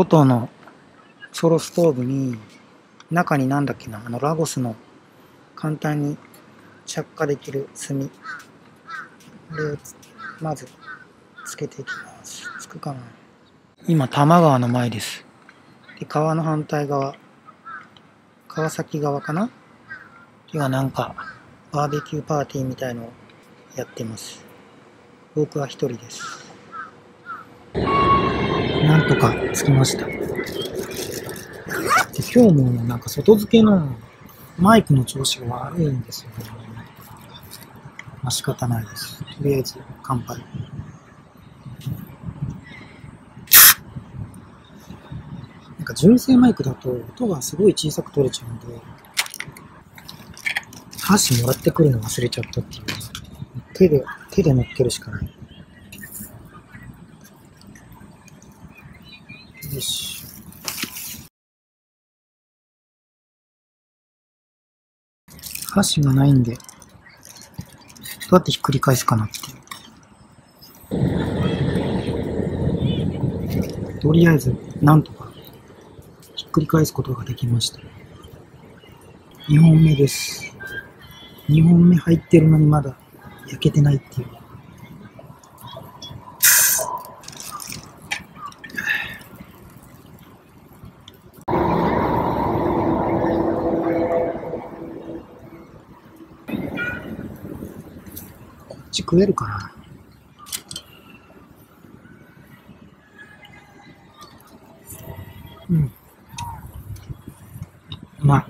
外のソロストーブに、中になんだっけな、ラゴスの簡単に着火できる炭。これをまずつけていきます。つくかな。今、多摩川の前です。で、川の反対側、川崎側かな？今なんか、バーベキューパーティーみたいのをやってます。僕は一人です。なんとか着きました。で、今日もなんか外付けのマイクの調子が悪いんですよね。まあ仕方ないです。とりあえず乾杯。なんか純正マイクだと音がすごい小さく取れちゃうんで、箸もらってくるの忘れちゃったっていう。手で乗っけるしかない。よし。箸がないんで、どうやってひっくり返すかなっていう。とりあえず、なんとかひっくり返すことができました。2本目です。2本目入ってるのにまだ焼けてないっていう。こっち食えるかな。うん。まあ。